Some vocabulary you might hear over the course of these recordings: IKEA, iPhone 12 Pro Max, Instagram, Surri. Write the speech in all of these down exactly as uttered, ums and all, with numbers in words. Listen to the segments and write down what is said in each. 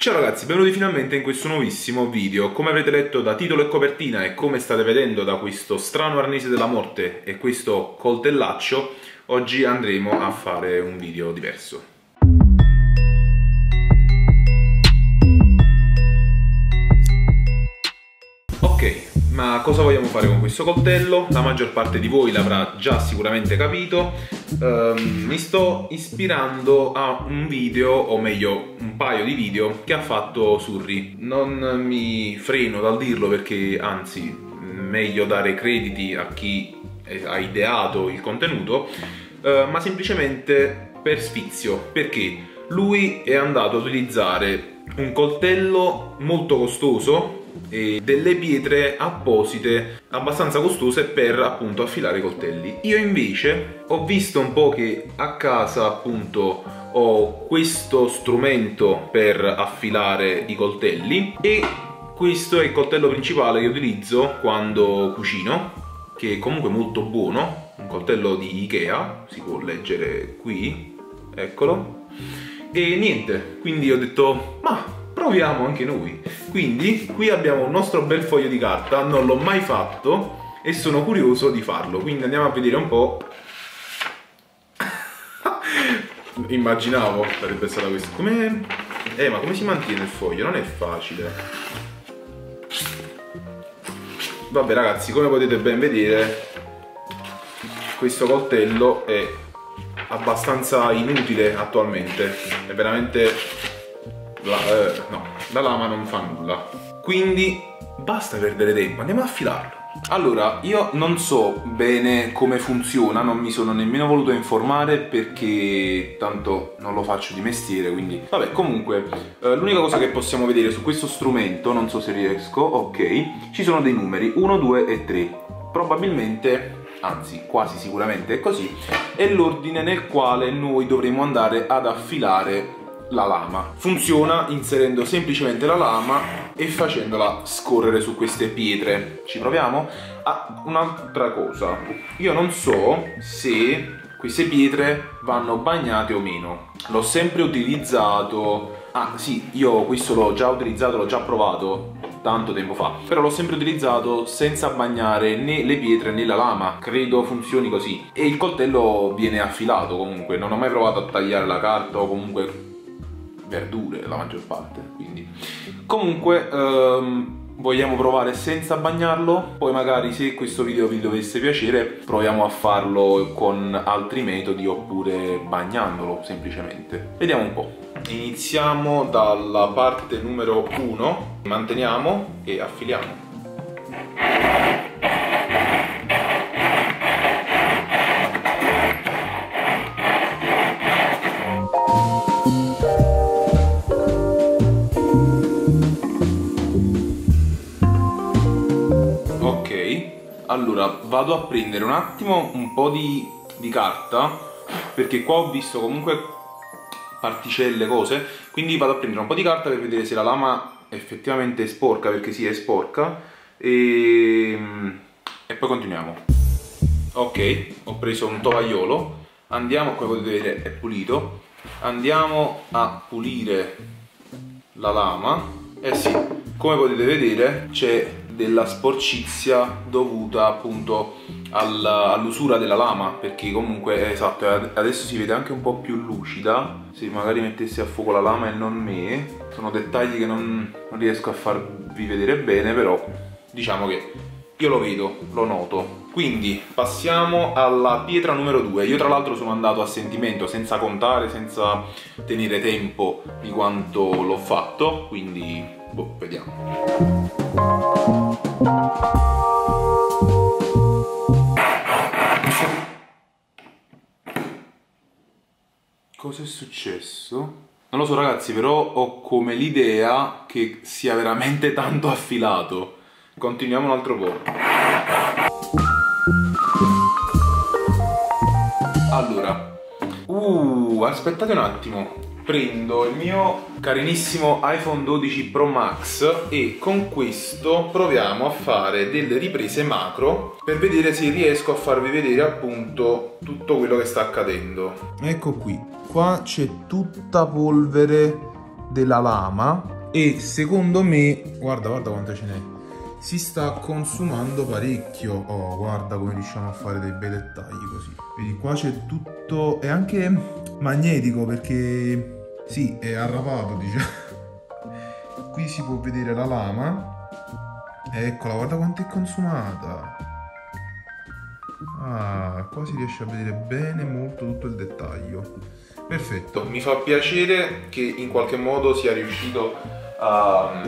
Ciao ragazzi, benvenuti finalmente in questo nuovissimo video. Come avrete letto da titolo e copertina e come state vedendo da questo strano arnese della morte e questo coltellaccio, oggi andremo a fare un video diverso. Ok, ma cosa vogliamo fare con questo coltello? La maggior parte di voi l'avrà già sicuramente capito. Ehm, mi sto ispirando a un video, o meglio un paio di video, che ha fatto Surri. Non mi freno dal dirlo perché, anzi, meglio dare crediti a chi ha ideato il contenuto, eh, ma semplicemente per sfizio, perché lui è andato ad utilizzare un coltello molto costoso e delle pietre apposite abbastanza costose per appunto affilare i coltelli. Io invece ho visto un po' che a casa appunto ho questo strumento per affilare i coltelli, e questo è il coltello principale che utilizzo quando cucino, che è comunque molto buono, un coltello di IKEA, si può leggere qui, eccolo. E niente, quindi ho detto ma proviamo anche noi. Quindi qui abbiamo un nostro bel foglio di carta, non l'ho mai fatto e sono curioso di farlo, quindi andiamo a vedere un po'. Immaginavo sarebbe stata questa. Come... Eh, ma come si mantiene il foglio? Non è facile. Vabbè ragazzi, come potete ben vedere questo coltello è abbastanza inutile attualmente, è veramente... La, eh, no, la lama non fa nulla, quindi basta perdere tempo, andiamo a affilarlo. Allora, io non so bene come funziona, non mi sono nemmeno voluto informare perché tanto non lo faccio di mestiere, quindi vabbè. Comunque eh, l'unica cosa che possiamo vedere su questo strumento, non so se riesco, ok, ci sono dei numeri uno, due e tre, probabilmente, anzi quasi sicuramente è così, è l'ordine nel quale noi dovremo andare ad affilare la lama. Funziona inserendo semplicemente la lama e facendola scorrere su queste pietre. Ci proviamo? Ah, un'altra cosa, io non so se queste pietre vanno bagnate o meno. L'ho sempre utilizzato, ah sì, io questo l'ho già utilizzato, l'ho già provato tanto tempo fa, però l'ho sempre utilizzato senza bagnare né le pietre né la lama, credo funzioni così, e il coltello viene affilato comunque. Non ho mai provato a tagliare la carta o comunque verdure la maggior parte, quindi comunque ehm, vogliamo provare senza bagnarlo. Poi magari se questo video vi dovesse piacere proviamo a farlo con altri metodi oppure bagnandolo semplicemente. Vediamo un po'. Iniziamo dalla parte numero uno, manteniamo e affiliamo. Allora, vado a prendere un attimo un po' di, di carta, perché qua ho visto comunque particelle, cose, quindi vado a prendere un po' di carta per vedere se la lama effettivamente è sporca, perché sì, è sporca, e, e poi continuiamo. Ok, ho preso un tovagliolo, andiamo, come potete vedere è pulito, andiamo a pulire la lama, e eh sì, come potete vedere c'è della sporcizia dovuta appunto all'usura della lama, perché comunque, esatto, adesso si vede anche un po' più lucida. Se magari mettessi a fuoco la lama e non me, sono dettagli che non, non riesco a farvi vedere bene, però diciamo che io lo vedo, lo noto. Quindi passiamo alla pietra numero due. Io tra l'altro sono andato a sentimento, senza contare, senza tenere tempo di quanto l'ho fatto, quindi boh, vediamo. Cosa è successo? Non lo so ragazzi, però ho come l'idea che sia veramente tanto affilato. Continuiamo un altro po'. Allora, uh, aspettate un attimo. Prendo il mio carinissimo iPhone dodici Pro Max e con questo proviamo a fare delle riprese macro per vedere se riesco a farvi vedere appunto tutto quello che sta accadendo. Ecco qui, qua c'è tutta polvere della lama e secondo me, guarda guarda quanta ce n'è, si sta consumando parecchio. Oh, guarda come riusciamo a fare dei bei dettagli così. Vedi, qua c'è tutto, è anche magnetico perché sì, è arravato, diciamo. Qui si può vedere la lama, eccola, guarda quanto è consumata. Ah, qua si riesce a vedere bene molto tutto il dettaglio. Perfetto, mi fa piacere che in qualche modo sia riuscito a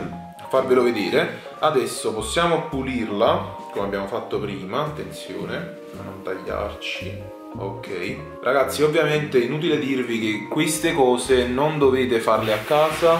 farvelo vedere. Adesso possiamo pulirla come abbiamo fatto prima, attenzione a non tagliarci. Ok ragazzi, ovviamente è inutile dirvi che queste cose non dovete farle a casa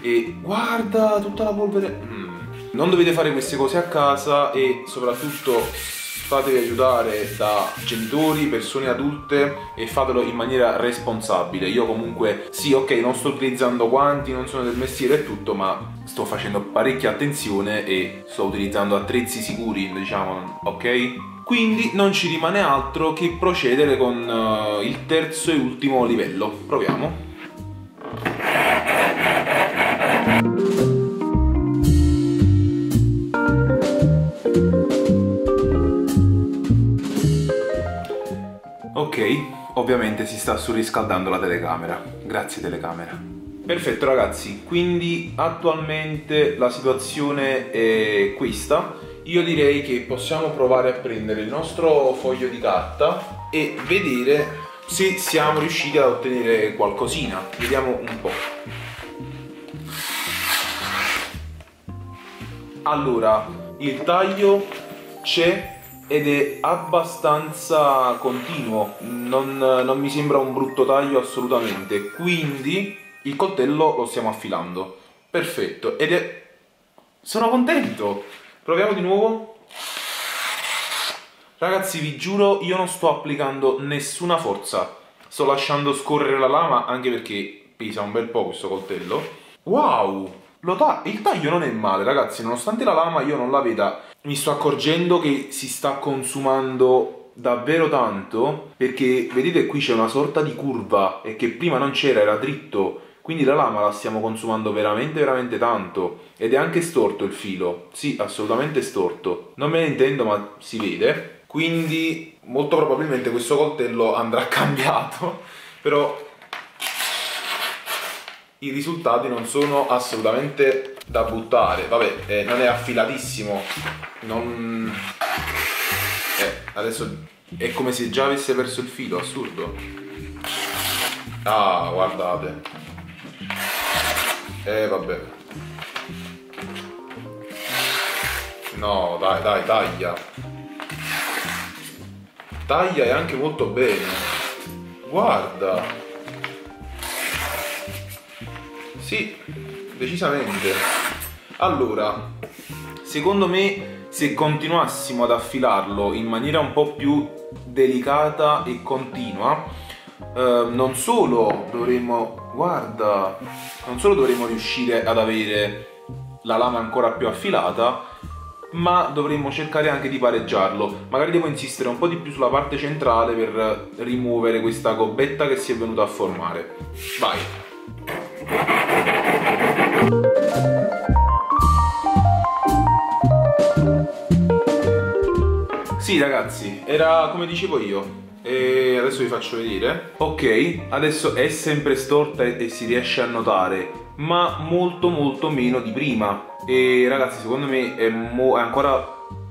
e guarda tutta la polvere. mm. Non dovete fare queste cose a casa e soprattutto fatevi aiutare da genitori, persone adulte, e fatelo in maniera responsabile. Io comunque sì, ok, non sto utilizzando guanti, non sono del mestiere e tutto, ma sto facendo parecchia attenzione e sto utilizzando attrezzi sicuri, diciamo, ok? Quindi non ci rimane altro che procedere con uh, il terzo e ultimo livello. Proviamo. Ok, ovviamente si sta surriscaldando la telecamera. Grazie telecamera. Perfetto ragazzi, quindi attualmente la situazione è questa. Io direi che possiamo provare a prendere il nostro foglio di carta e vedere se siamo riusciti ad ottenere qualcosina. Vediamo un po'. Allora, il taglio c'è ed è abbastanza continuo, non, non mi sembra un brutto taglio assolutamente, quindi il coltello lo stiamo affilando. Perfetto, ed è... sono contento! Proviamo di nuovo. Ragazzi, vi giuro, io non sto applicando nessuna forza, sto lasciando scorrere la lama anche perché pesa un bel po' questo coltello. Wow! Lo ta- il taglio non è male ragazzi, nonostante la lama io non la veda. Mi sto accorgendo che si sta consumando davvero tanto, perché vedete qui c'è una sorta di curva e che prima non c'era, era dritto, quindi la lama la stiamo consumando veramente veramente tanto. Ed è anche storto il filo, sì, assolutamente storto, non me ne intendo ma si vede, quindi molto probabilmente questo coltello andrà cambiato. Però i risultati non sono assolutamente da buttare. Vabbè, eh, non è affilatissimo, non... Eh, adesso è come se già avesse perso il filo, assurdo. Ah, guardate. Eh, vabbè. No, dai, dai, taglia. Taglia e anche molto bene. Guarda. Sì, decisamente. Allora, secondo me se continuassimo ad affilarlo in maniera un po' più delicata e continua, eh, non solo dovremmo, guarda, non solo dovremmo riuscire ad avere la lama ancora più affilata, ma dovremmo cercare anche di pareggiarlo. Magari devo insistere un po' di più sulla parte centrale per rimuovere questa gobbetta che si è venuta a formare. Vai! Sì ragazzi, era come dicevo io e adesso vi faccio vedere. Ok, adesso è sempre storta e si riesce a notare, ma molto molto meno di prima. E ragazzi, secondo me è, mo è ancora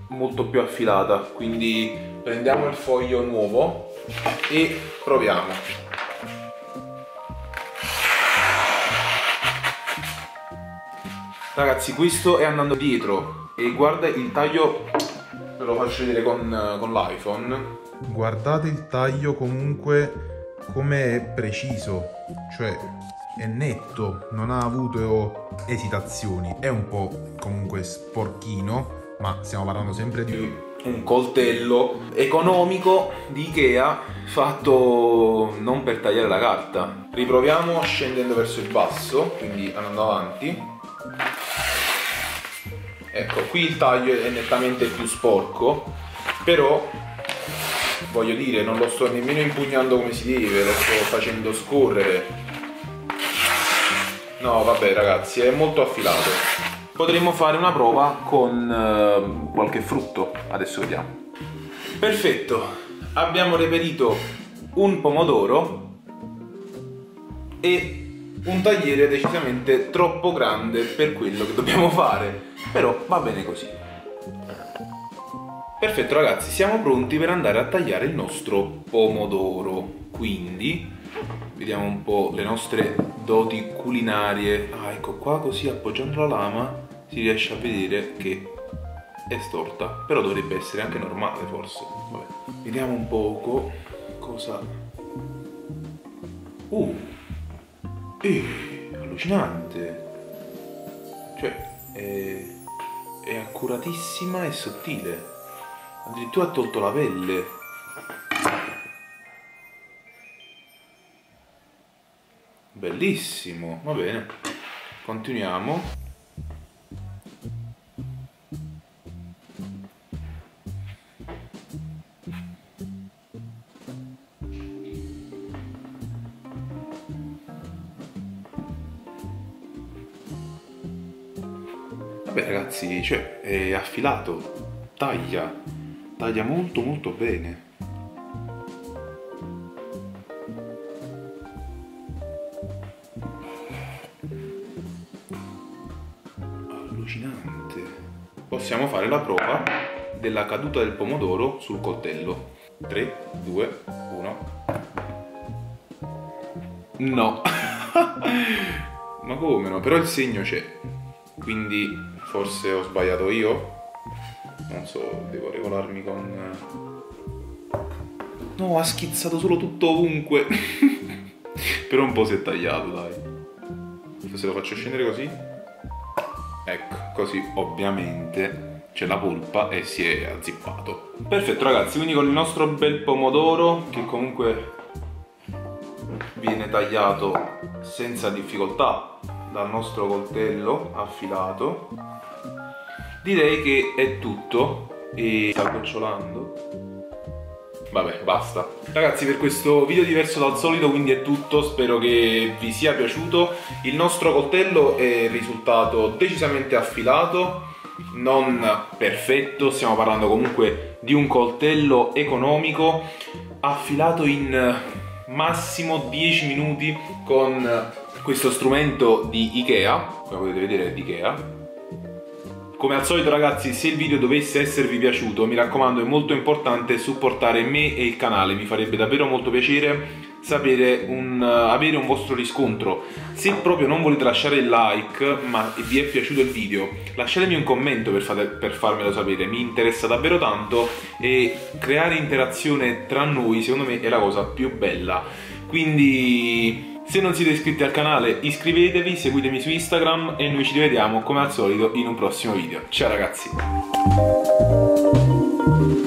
molto più affilata. Quindi prendiamo il foglio nuovo e proviamo. Ragazzi, questo è andando dietro e guarda il taglio, ve lo faccio vedere con, con l'iPhone. Guardate il taglio comunque come è preciso, cioè è netto, non ha avuto esitazioni. È un po' comunque sporchino, ma stiamo parlando sempre di un coltello economico di Ikea fatto non per tagliare la carta. Riproviamo scendendo verso il basso, quindi andando avanti. Ecco, qui il taglio è nettamente più sporco, però voglio dire, non lo sto nemmeno impugnando come si deve, lo sto facendo scorrere. No, vabbè ragazzi, è molto affilato. Potremmo fare una prova con eh, qualche frutto. Adesso vediamo. Perfetto, abbiamo reperito un pomodoro e un tagliere decisamente troppo grande per quello che dobbiamo fare, però va bene così. Perfetto ragazzi, siamo pronti per andare a tagliare il nostro pomodoro. Quindi vediamo un po' le nostre doti culinarie. Ah, ecco qua, così appoggiando la lama si riesce a vedere che è storta, però dovrebbe essere anche normale forse. Vabbè, vediamo un poco cosa... Uh! Eh, allucinante! Cioè, è, è accuratissima e sottile. Addirittura ha tolto la pelle. Bellissimo, va bene. Continuiamo. Vabbè ragazzi, cioè è affilato, taglia, taglia molto molto bene. Allucinante. Possiamo fare la prova della caduta del pomodoro sul coltello. tre, due, uno. No. Ma come no? Però il segno c'è. Quindi forse ho sbagliato io. Non so, devo regolarmi con... No, ha schizzato solo tutto ovunque. Però un po' si è tagliato, dai. Se lo faccio scendere così. Ecco, così ovviamente c'è la polpa e si è azzippato. Perfetto ragazzi, quindi con il nostro bel pomodoro, che comunque viene tagliato senza difficoltà dal nostro coltello affilato, direi che è tutto. E sta gocciolando. Vabbè, basta. Ragazzi, per questo video diverso dal solito, quindi è tutto. Spero che vi sia piaciuto. Il nostro coltello è risultato decisamente affilato, non perfetto. Stiamo parlando comunque di un coltello economico, affilato in massimo dieci minuti con questo strumento di IKEA, come potete vedere è di IKEA. Come al solito ragazzi, se il video dovesse esservi piaciuto, mi raccomando, è molto importante supportare me e il canale. Mi farebbe davvero molto piacere sapere un, uh, avere un vostro riscontro. Se proprio non volete lasciare il like ma vi è piaciuto il video, lasciatemi un commento per, fate, per farmelo sapere, mi interessa davvero tanto e creare interazione tra noi secondo me è la cosa più bella. Quindi... se non siete iscritti al canale iscrivetevi, seguitemi su Instagram e noi ci rivediamo come al solito in un prossimo video. Ciao ragazzi!